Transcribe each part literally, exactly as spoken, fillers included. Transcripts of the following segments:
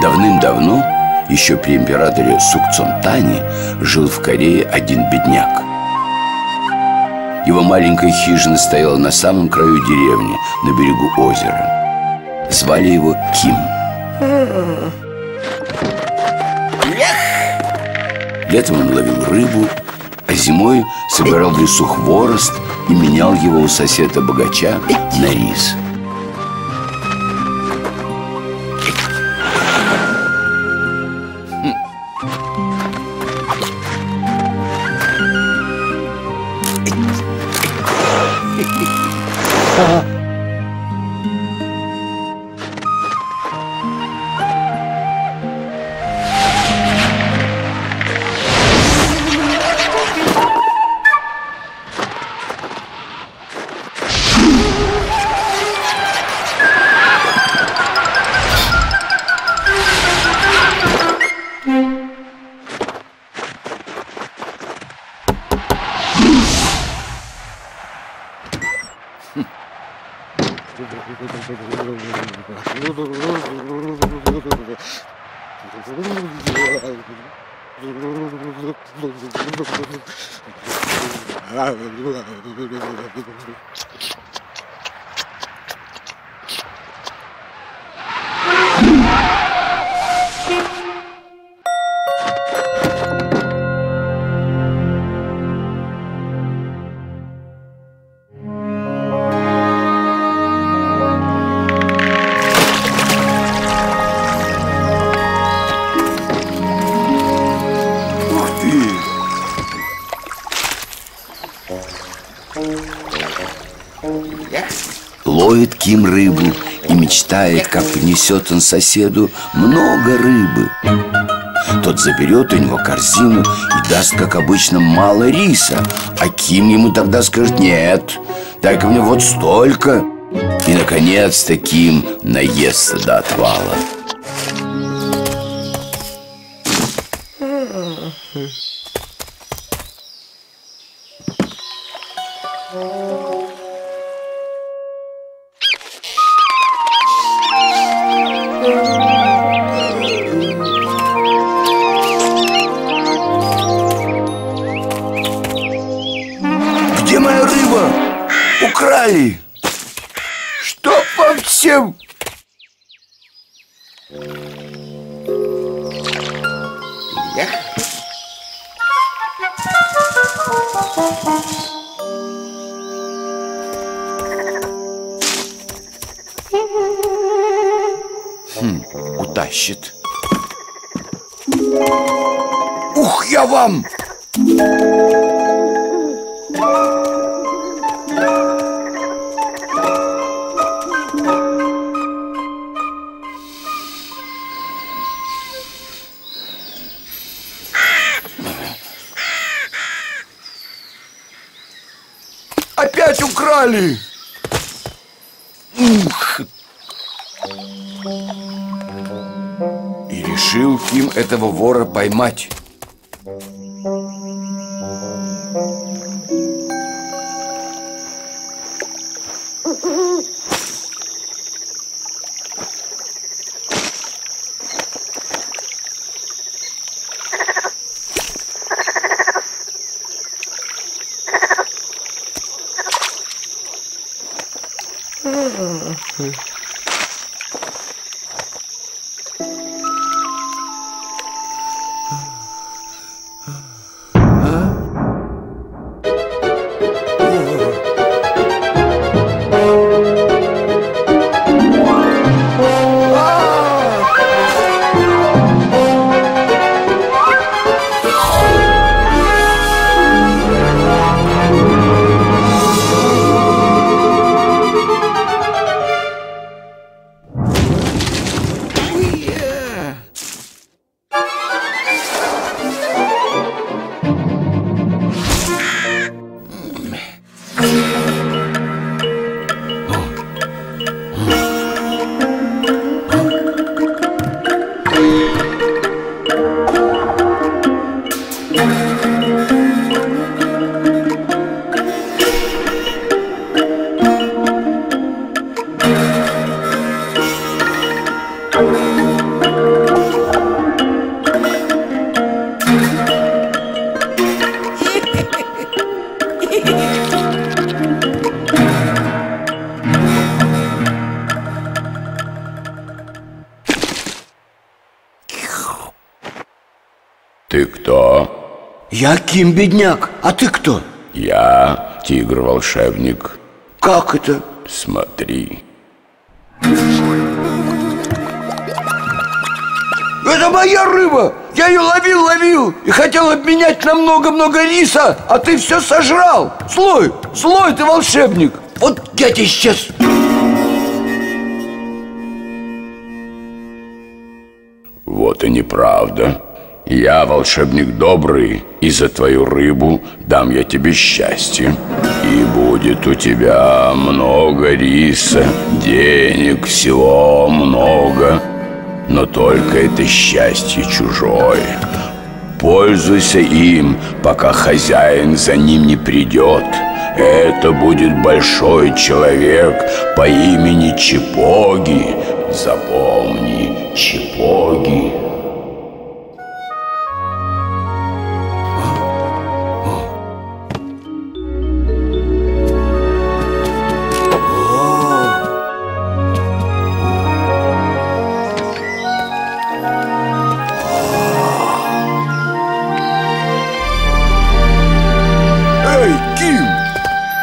Давным-давно, еще при императоре Сукцон Тане, жил в Корее один бедняк. Его маленькая хижина стояла на самом краю деревни, на берегу озера. Звали его Ким. Летом он ловил рыбу, а зимой собирал в лесу хворост и менял его у соседа-богача на рис. Ловит Ким рыбу и мечтает, как принесет он соседу много рыбы. Тот заберет у него корзину и даст, как обычно, мало риса. А Ким ему тогда скажет: нет, дай-ка мне вот столько. И, наконец-то, Ким наестся до отвала. Украли! Чтоб вам всем! Хм, утащит. Ух, я вам! Опять украли! Ух. И решил Ким этого вора поймать. Ты кто? Я Ким, бедняк. А ты кто? Я тигр-волшебник. Как это? Смотри. Это моя рыба! Я ее ловил, ловил и хотел обменять на много-много риса, а ты все сожрал! Злой, злой ты волшебник! Вот я тебе сейчас... Вот и неправда. Я волшебник добрый, и за твою рыбу дам я тебе счастье. И будет у тебя много риса, денег всего много. Но только это счастье чужое. Пользуйся им, пока хозяин за ним не придет. Это будет большой человек по имени Чепоги. Запомни, Чепоги.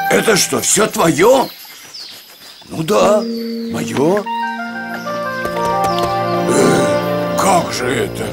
Это что, все твое? Ну да, мое. Э, как же это?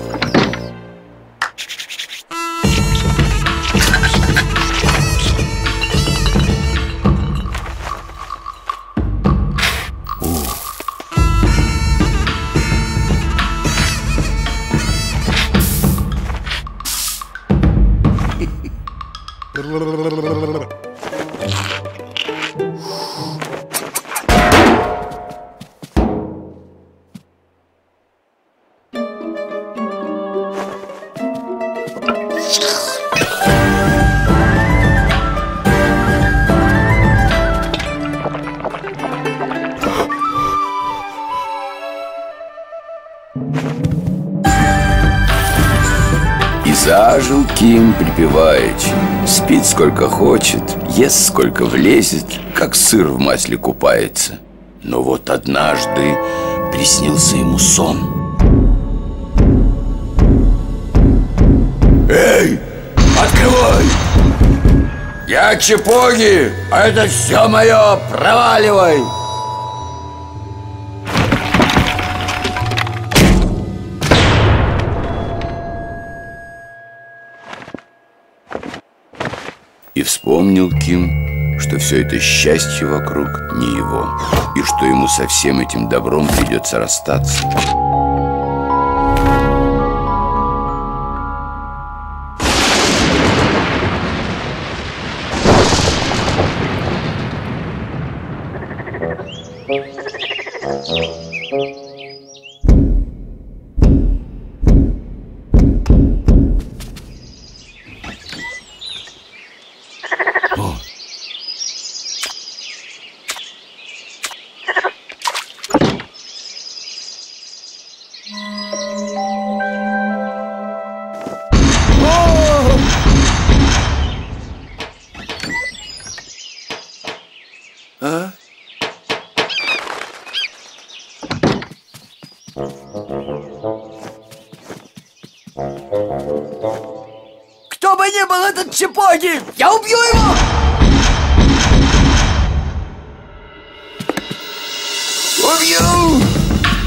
Зажил Ким, припеваючи. Спит сколько хочет, ест сколько влезет, как сыр в масле купается. Но вот однажды приснился ему сон. Эй, открывай! Я Чепоги, а это все мое, проваливай! И вспомнил Ким, что все это счастье вокруг не его, и что ему со всем этим добром придется расстаться. Кто бы ни был этот Чепоги, я убью его!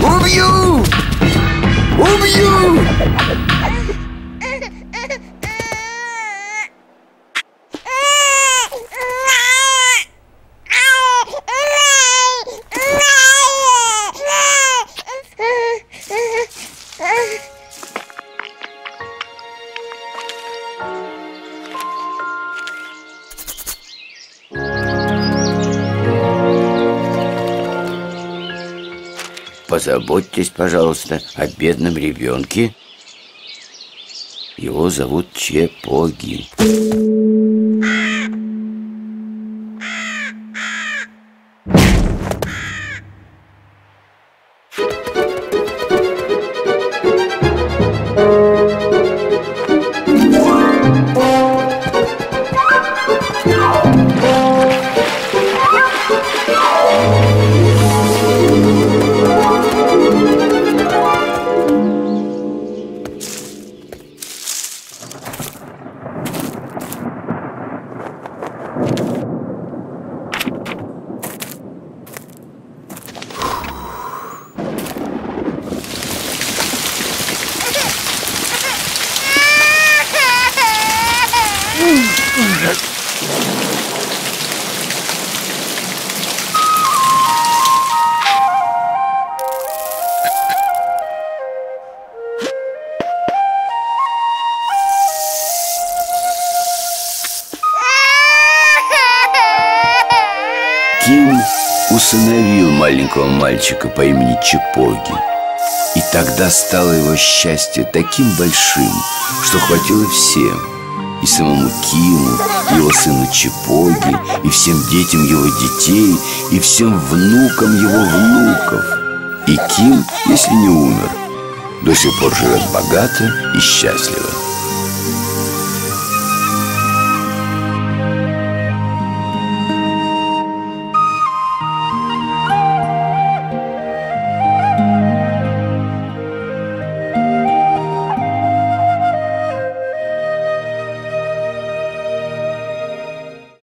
Убью! Убью! Убью! Позаботьтесь, пожалуйста, о бедном ребенке. Его зовут Чепоги. маленького мальчика по имени Чепоги. И тогда стало его счастье таким большим, что хватило всем. И самому Киму, и его сыну Чепоге, и всем детям его детей, и всем внукам его внуков. И Ким, если не умер, до сих пор живет богато и счастливо.